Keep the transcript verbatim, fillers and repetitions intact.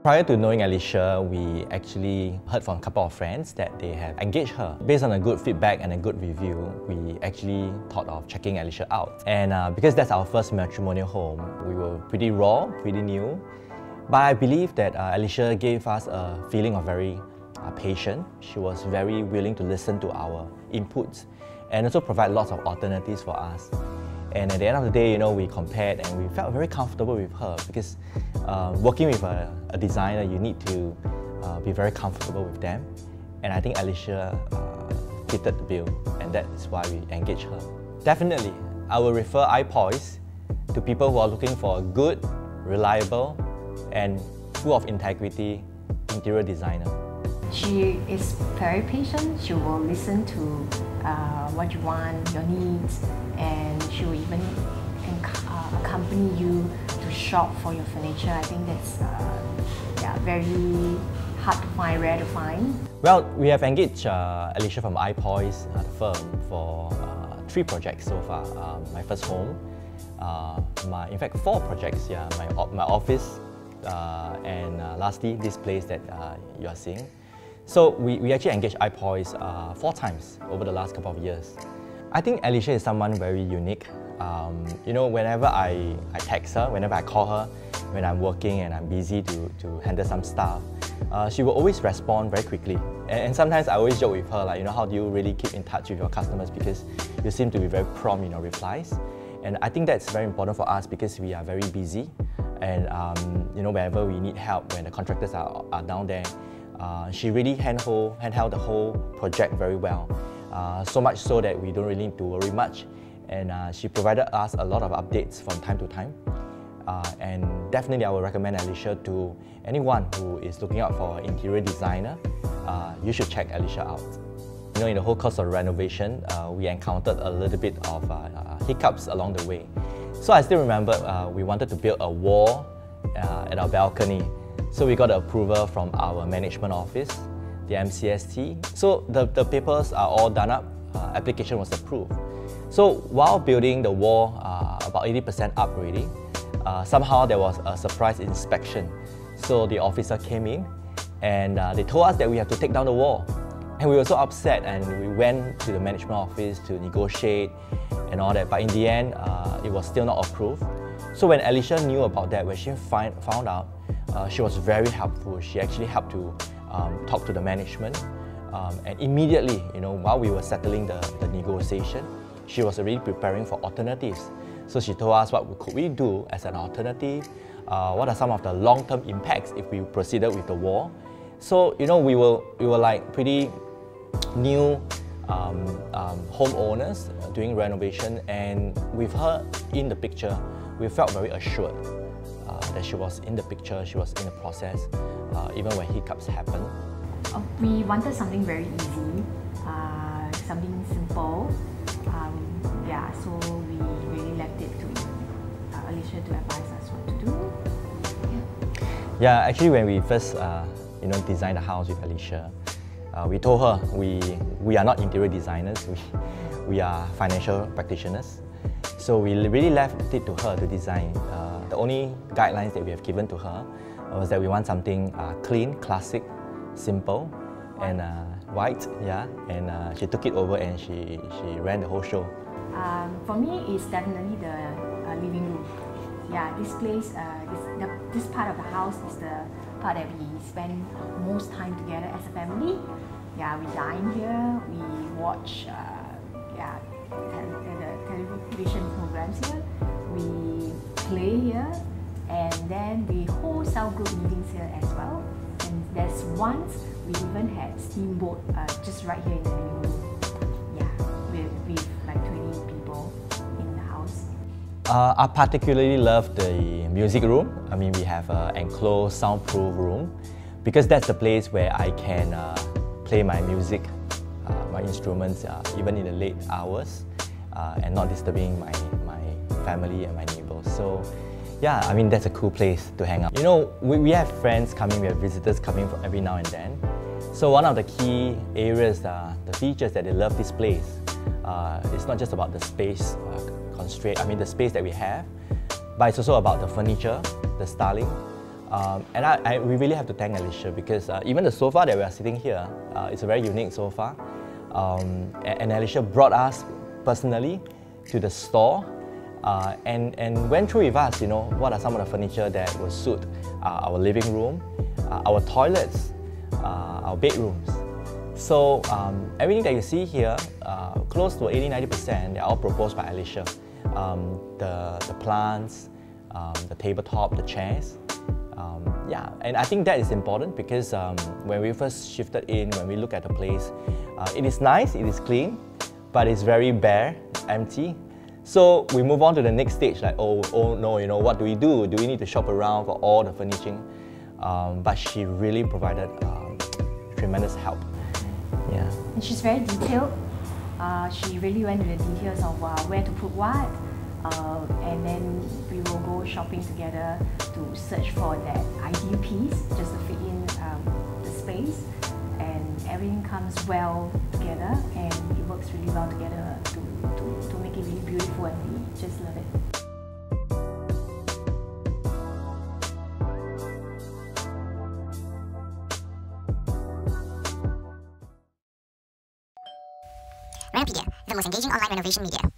Prior to knowing Alicia, we actually heard from a couple of friends that they have engaged her. Based on a good feedback and a good review, we actually thought of checking Alicia out. And uh, because that's our first matrimonial home, we were pretty raw, pretty new. But I believe that uh, Alicia gave us a feeling of very uh, patient. She was very willing to listen to our inputs and also provide lots of alternatives for us. And at the end of the day, you know, we compared and we felt very comfortable with her because uh, working with a, a designer, you need to uh, be very comfortable with them. And I think Alicia uh, fitted the bill, and that is why we engaged her. Definitely, I will refer I.Poise to people who are looking for a good, reliable, and full of integrity interior designer. She is very patient. She will listen to uh, what you want, your needs, and she will even uh, accompany you to shop for your furniture. I think that's uh, yeah, very hard to find, rare to find. Well, we have engaged uh, Alicia from I.Poise, uh, the firm, for uh, three projects so far. Uh, my first home, uh, my in fact four projects. Yeah, my my office, uh, and uh, lastly this place that uh, you are seeing. So we, we actually engaged I.Poise uh, four times over the last couple of years. I think Alicia is someone very unique. Um, you know, whenever I, I text her, whenever I call her, when I'm working and I'm busy to, to handle some stuff, uh, she will always respond very quickly. And, and sometimes I always joke with her, like, you know, how do you really keep in touch with your customers, because you seem to be very prompt in your replies. And I think that's very important for us because we are very busy. And, um, you know, whenever we need help, when the contractors are, are down there, Uh, she really handhold, handheld the whole project very well, uh, so much so that we don't really need to worry much, and uh, she provided us a lot of updates from time to time. Uh, and definitely I would recommend Alicia to anyone who is looking out for an interior designer. Uh, you should check Alicia out. You know, in the whole course of renovation, uh, we encountered a little bit of uh, uh, hiccups along the way. So I still remember uh, we wanted to build a wall uh, at our balcony. So we got approval from our management office, the M C S T. So the, the papers are all done up, uh, application was approved. So while building the wall, uh, about eighty percent up already, uh, somehow there was a surprise inspection. So the officer came in and uh, they told us that we have to take down the wall. And we were so upset, and we went to the management office to negotiate and all that. But in the end, uh, it was still not approved. So when Alicia knew about that, when she find, found out, Uh, she was very helpful. She actually helped to um, talk to the management, um, and immediately, you know, while we were settling the, the negotiation, she was already preparing for alternatives. So she told us what could we do as an alternative, uh, what are some of the long-term impacts if we proceeded with the war. So, you know, we were, we were like pretty new um, um, homeowners doing renovation, and with her in the picture, we felt very assured. Uh, that she was in the picture, she was in the process, uh, even when hiccups happened. Uh, we wanted something very easy, uh, something simple. Um, yeah, so we really left it to uh, Alicia to advise us what to do. Yeah, yeah, actually when we first uh, you know, designed the house with Alicia, uh, we told her we, we are not interior designers, we, we are financial practitioners. So we really left it to her to design. Uh, The only guidelines that we have given to her was that we want something uh, clean, classic, simple, and uh, white. Yeah, and uh, she took it over and she she ran the whole show. Um, for me, it's definitely the uh, living room. Yeah, this place, uh, this, the, this part of the house is the part that we spend most time together as a family. Yeah, we dine here, we watch uh, yeah te the television programs here. We play here, and then we hold cell group meetings here as well. And there's once we even had steamboat uh, just right here in the living room. Yeah, with, with like twenty people in the house. Uh, I particularly love the music room. I mean, we have an enclosed soundproof room because that's the place where I can uh, play my music, uh, my instruments, uh, even in the late hours, uh, and not disturbing my, my family and my neighbors. So yeah, I mean, that's a cool place to hang out. You know, we, we have friends coming, we have visitors coming from every now and then. So one of the key areas, uh, the features that they love this place, uh, it's not just about the space uh, constraint, I mean the space that we have, but it's also about the furniture, the styling, Um, and I, I, we really have to thank Alicia, because uh, even the sofa that we are sitting here, uh, it's a very unique sofa. Um, and Alicia brought us personally to the store uh, and, and went through with us, you know, what are some of the furniture that will suit uh, our living room, uh, our toilets, uh, our bedrooms. So um, everything that you see here, uh, close to eighty to ninety percent, they're all proposed by Alicia. Um, the, the plants, um, the tabletop, the chairs. Um, yeah, and I think that is important because um, when we first shifted in, when we look at the place, uh, it is nice, it is clean, but it's very bare, empty. So we move on to the next stage, like, oh, oh no, you know, what do we do? Do we need to shop around for all the furnishing? Um, but she really provided um, tremendous help. Yeah. And she's very detailed. Uh, she really went to the details of uh, where to put what. Uh, and then we will go shopping together to search for that ideal piece just to fit in um, the space, and everything comes well together and it works really well together to, to, to make it really beautiful, and we just love it. Renopedia, the most engaging online renovation media.